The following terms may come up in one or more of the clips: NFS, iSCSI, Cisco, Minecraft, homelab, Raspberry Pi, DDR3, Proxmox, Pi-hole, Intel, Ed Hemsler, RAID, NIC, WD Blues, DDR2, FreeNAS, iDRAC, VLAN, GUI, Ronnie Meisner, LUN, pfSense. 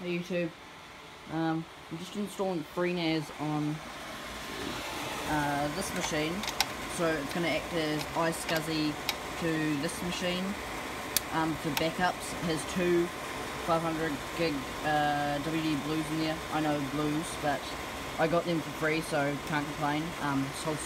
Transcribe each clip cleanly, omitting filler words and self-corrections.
Hey YouTube, I'm just installing FreeNAS on this machine, so it's going to act as iSCSI to this machine. For backups, it has two 500 gig WD Blues in there. I know Blues, but I got them for free, so can't complain. This whole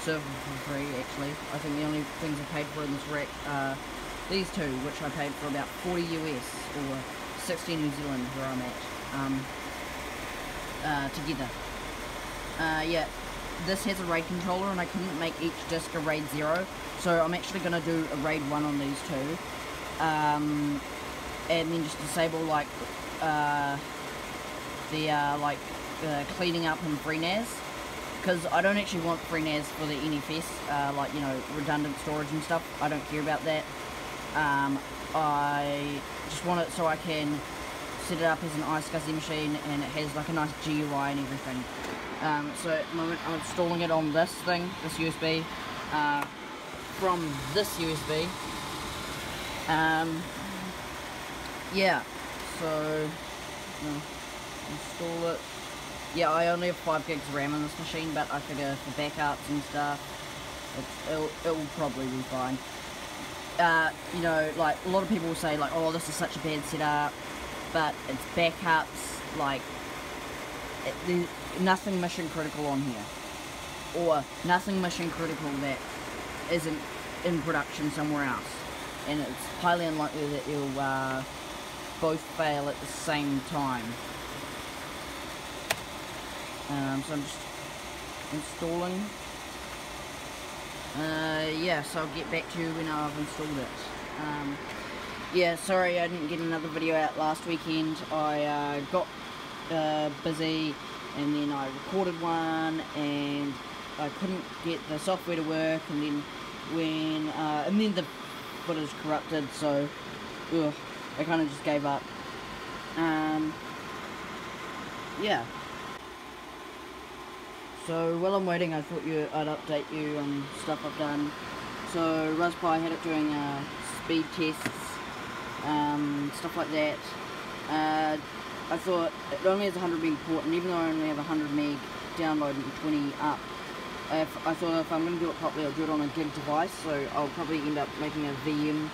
server for free, actually. I think the only things I paid for in this rack are these two, which I paid for about 40 US or 16 New Zealand, where I'm at, together. Yeah, this has a RAID controller, and I couldn't make each disc a RAID 0, so I'm actually going to do a RAID 1 on these two, and then just disable, like, cleaning up in FreeNAS, because I don't actually want FreeNAS for the NFS, like, you know, redundant storage and stuff. I don't care about that. I just want it so I can set it up as an iSCSI machine, and it has like a nice GUI and everything. So at the moment I'm installing it on this thing, this USB, from this USB. Yeah, so install it. Yeah, I only have 5 gigs RAM on this machine, but I figure for backups and stuff, it'll probably be fine. You know, like, a lot of people will say, like, oh, this is such a bad setup, but it's backups, like, there's nothing mission critical on here, or nothing mission critical that isn't in production somewhere else, and it's highly unlikely that it'll, both fail at the same time. So I'm just installing. Yeah, so I'll get back to you when I've installed it. Yeah, sorry I didn't get another video out last weekend. I got busy, and then I recorded one, and I couldn't get the software to work, and then when and then the footage corrupted, so I kind of just gave up. Yeah. So while I'm waiting, I thought I'd update you on stuff I've done. So Raspberry Pi had it doing speed tests, stuff like that. I thought it only has a 100 meg port, and even though I only have a 100 meg download and 20 up, I thought if I'm going to do it properly, I'll do it on a gig device. So I'll probably end up making a VM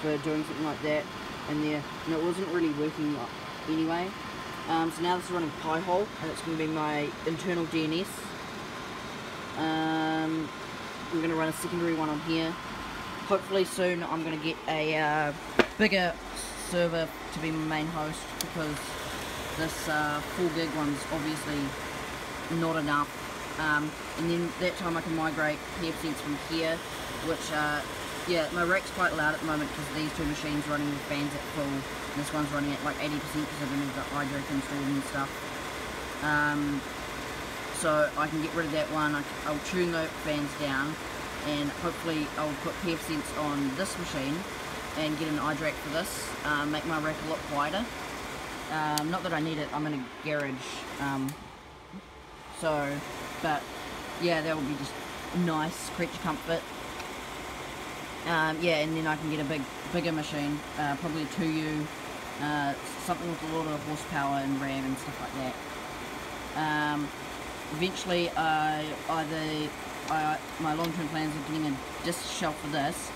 for doing something like that in there. And it wasn't really working anyway. So now this is running Pi-hole, and it's going to be my internal DNS. We're going to run a secondary one on here. Hopefully soon I'm going to get a bigger server to be my main host, because this 4 gig one's obviously not enough. And then that time I can migrate PFSense from here, which, yeah, my rack's quite loud at the moment because these two machines running with fans at full. This one's running at like 80% because I've been with the iDRAC installed and stuff. So I can get rid of that one. I'll tune the fans down, and hopefully I'll put PFSense on this machine and get an iDRAC for this. Make my rack a lot wider. Not that I need it, I'm in a garage. But yeah, that will be just nice creature comfort. Yeah, and then I can get a bigger machine, probably a 2U, something with a lot of horsepower and RAM and stuff like that. Eventually, my long-term plans are getting a disk shelf for this,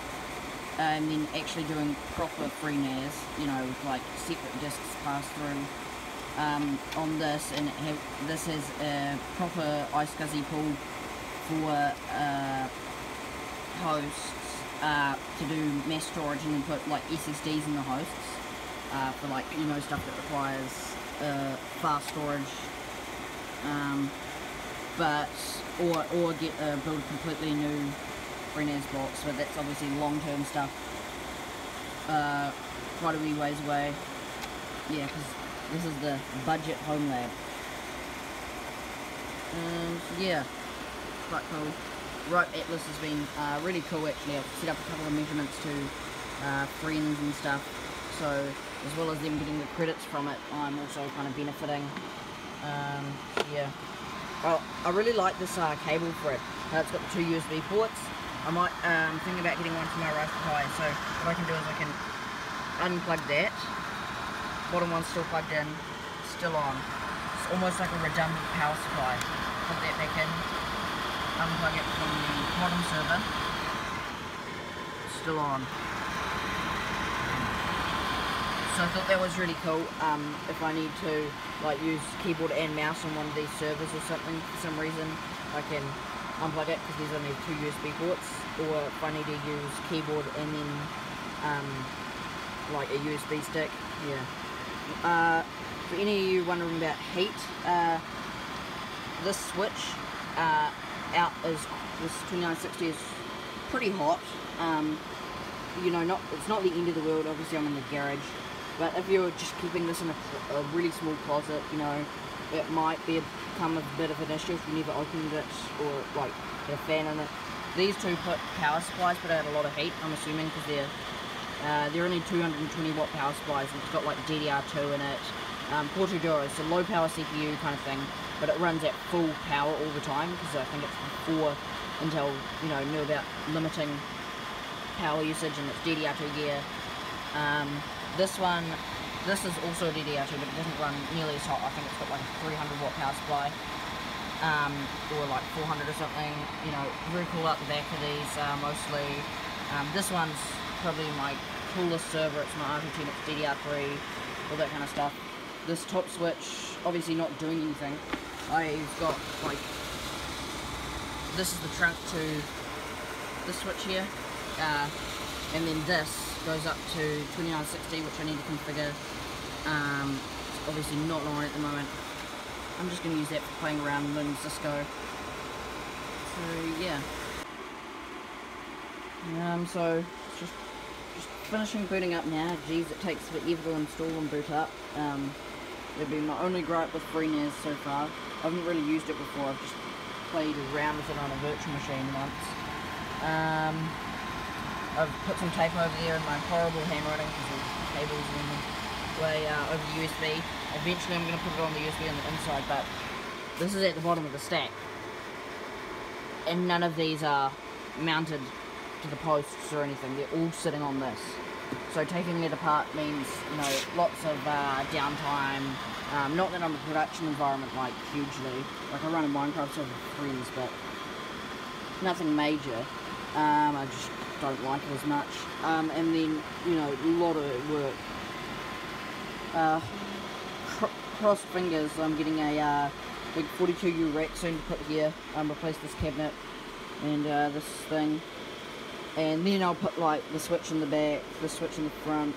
and then actually doing proper FreeNAS, you know, with like separate disks passed through on this, and this is a proper iSCSI pool for hosts. To do mass storage, and then put like SSDs in the hosts for, like, you know, stuff that requires fast storage, or get build completely new FreeNAS blocks. But that's obviously long-term stuff, quite a wee ways away. Yeah, because this is the budget home lab. Yeah, quite cool. Rope Atlas has been really cool, actually. I've set up a couple of measurements to friends and stuff, so as well as them getting the credits from it, I'm also kind of benefiting. Yeah, I really like this cable for it. It's got 2 USB ports. I might think about getting one for my Raspberry Pi, so what I can do is I can unplug that bottom one's still plugged in, still on. It's almost like a redundant power supply. Put that back in, unplug it from the bottom server, still on. So I thought that was really cool. If I need to like use keyboard and mouse on one of these servers or something for some reason, I can unplug it because there's only 2 USB ports. Or if I need to use keyboard and then like a USB stick, yeah. For any of you wondering about heat, this switch out is, this 2960 is pretty hot. You know, it's not the end of the world. Obviously, I'm in the garage, but if you're just keeping this in a really small closet, you know, it might become a bit of an issue if you never opened it or like had a fan in it. These two put power supplies, but they had a lot of heat, I'm assuming, because they're only 220-watt power supplies, and it's got like DDR2 in it, Portaduro, so low power CPU kind of thing, but it runs at full power all the time because I think it's before Intel, you know, knew about limiting power usage, and it's DDR2 gear. This is also DDR2, but it doesn't run nearly as hot. I think it's got like a 300-watt power supply, or like 400 or something. You know, very cool out the back of these mostly. This one's probably my coolest server. It's my RT10, it's DDR3, all that kind of stuff. This top switch, obviously not doing anything. I've got like, this is the trunk to this switch here. And then this goes up to 2960, which I need to configure. It's obviously not on at the moment. I'm just going to use that for playing around LUN Cisco. So yeah. So it's just finishing booting up now. Geez, it takes forever to install and boot up. That'd be my only gripe with FreeNAS so far. I haven't really used it before. I've just played around with it on a virtual machine once. I've put some tape over there in my horrible handwriting because there's cables in the way over the USB. Eventually I'm going to put it on the USB on the inside, but this is at the bottom of the stack. And none of these are mounted to the posts or anything, they're all sitting on this. So taking it apart means, you know, lots of downtime. Not that I'm a production environment like hugely, like I run a Minecraft server for friends, but nothing major. I just don't like it as much, and then, you know, a lot of work. Crossed fingers, I'm getting a big 42U rack soon to put here. Replace this cabinet and this thing, and then I'll put like the switch in the back, the switch in the front,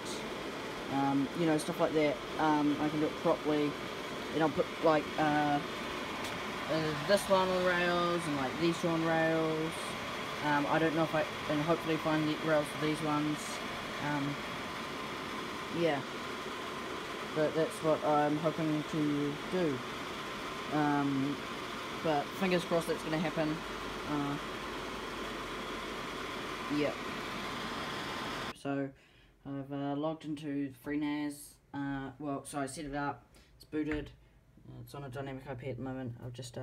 you know, stuff like that. I can do it properly, and I'll put like this one on rails and like these two on rails. I don't know if I can hopefully find the rails for these ones. Yeah, but that's what I'm hoping to do. But fingers crossed that's going to happen. Yeah. So I've logged into FreeNAS. Well, so I set it up. It's booted. It's on a dynamic IP at the moment. I've just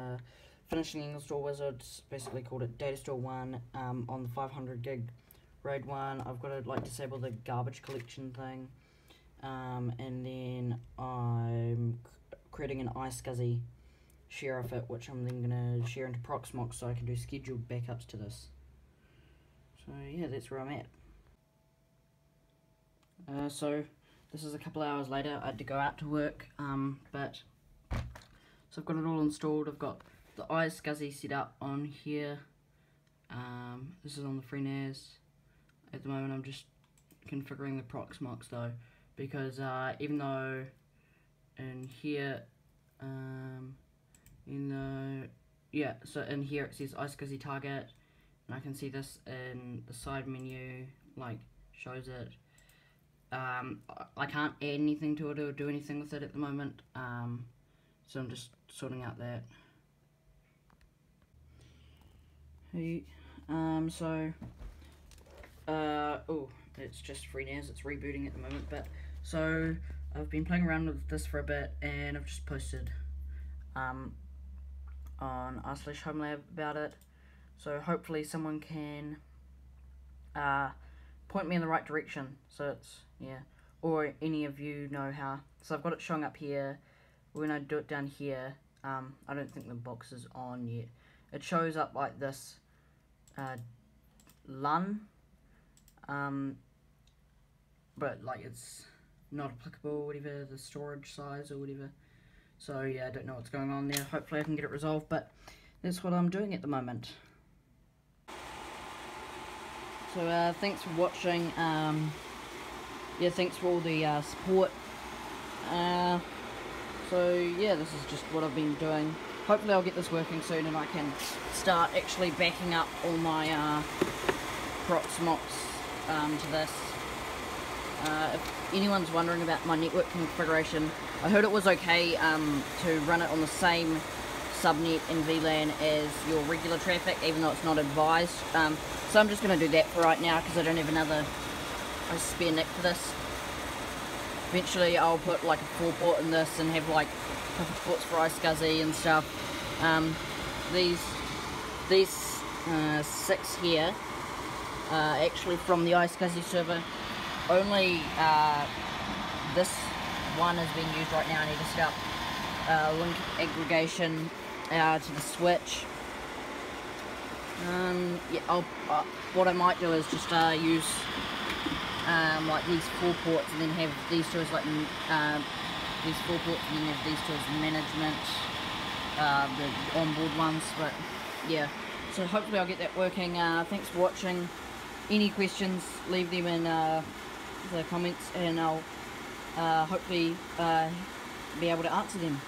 finishing install wizards, basically called it data store 1, on the 500 gig RAID 1. I've got to like disable the garbage collection thing, and then I'm creating an iSCSI share of it, which I'm then going to share into Proxmox so I can do scheduled backups to this. So yeah, that's where I'm at. So this is a couple hours later. I had to go out to work, but so I've got it all installed. I've got the iSCSI set up on here. This is on the FreeNAS. At the moment I'm just configuring the Proxmox though, because even though in here, yeah, so in here it says iSCSI target, and I can see this in the side menu, like shows it. I can't add anything to it or do anything with it at the moment, so I'm just sorting out that. Oh, it's just FreeNAS, it's rebooting at the moment, but, so, I've been playing around with this for a bit, and I've just posted, on r/homelab about it, so hopefully someone can, point me in the right direction. So it's, yeah, or any of you know how. So I've got it showing up here. When I do it down here, I don't think the box is on yet. It shows up like this LUN, but like it's not applicable or whatever, the storage size or whatever. So yeah, I don't know what's going on there. Hopefully I can get it resolved, but that's what I'm doing at the moment. So thanks for watching. Yeah, thanks for all the support. So yeah, this is just what I've been doing. Hopefully I'll get this working soon and I can start actually backing up all my Proxmox to this. If anyone's wondering about my network configuration, I heard it was okay to run it on the same subnet and VLAN as your regular traffic, even though it's not advised. So I'm just going to do that for right now because I don't have another spare NIC for this. Eventually I'll put like a 4-port in this and have like a couple ports for iSCSI and stuff. These 6 here are actually from the iSCSI server. Only this one is being used right now. I need to set up link aggregation to the switch. Yeah, what I might do is just use like these 4 ports and then have these two as like these 4 ports and then have these two as management, the onboard ones. But yeah, so hopefully I'll get that working. Thanks for watching. Any questions, leave them in the comments and I'll hopefully be able to answer them.